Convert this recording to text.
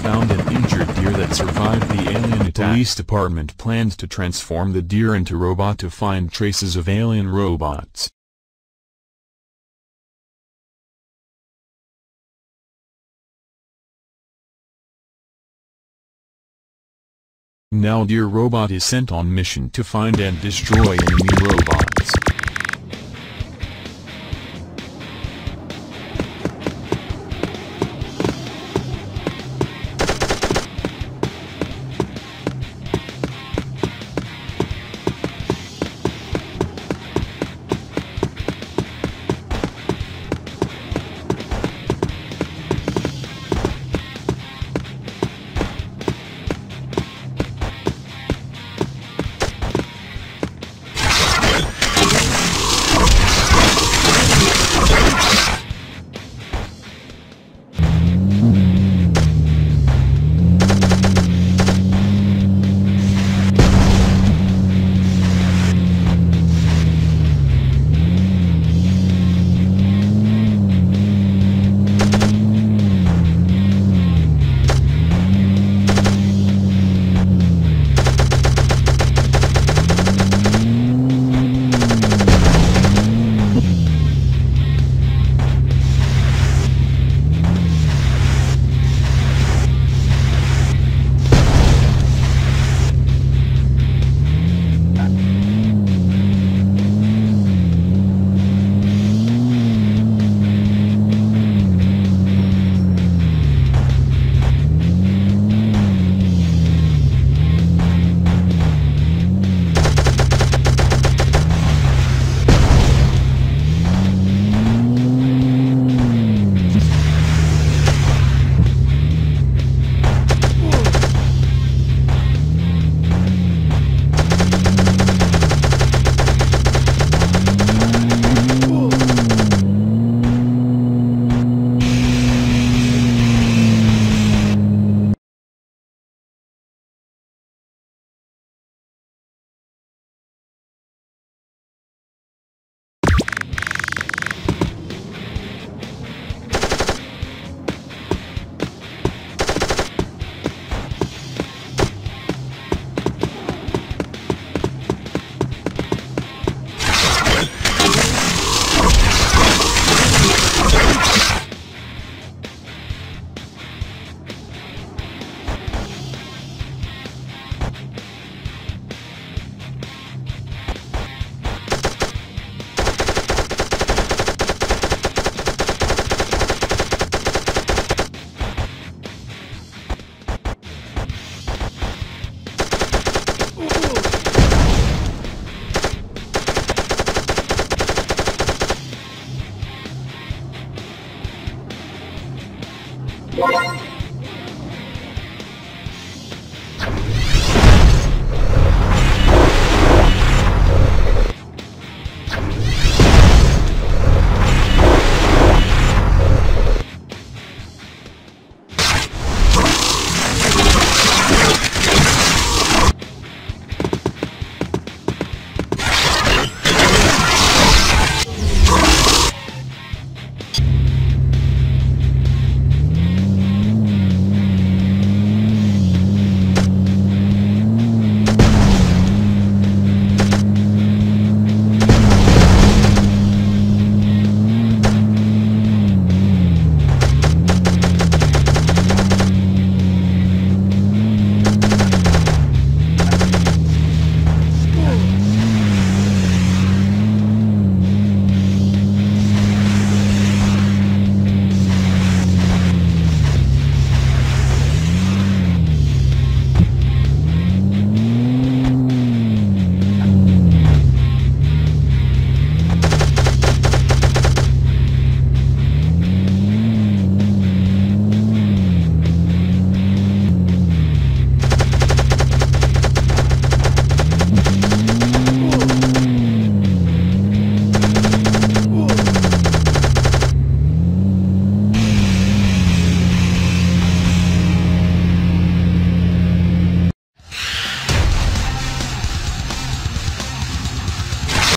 Police found an injured deer that survived the alien attack. Police department plans to transform the deer into robot to find traces of alien robots. Now Deer Robot is sent on mission to find and destroy enemy robots.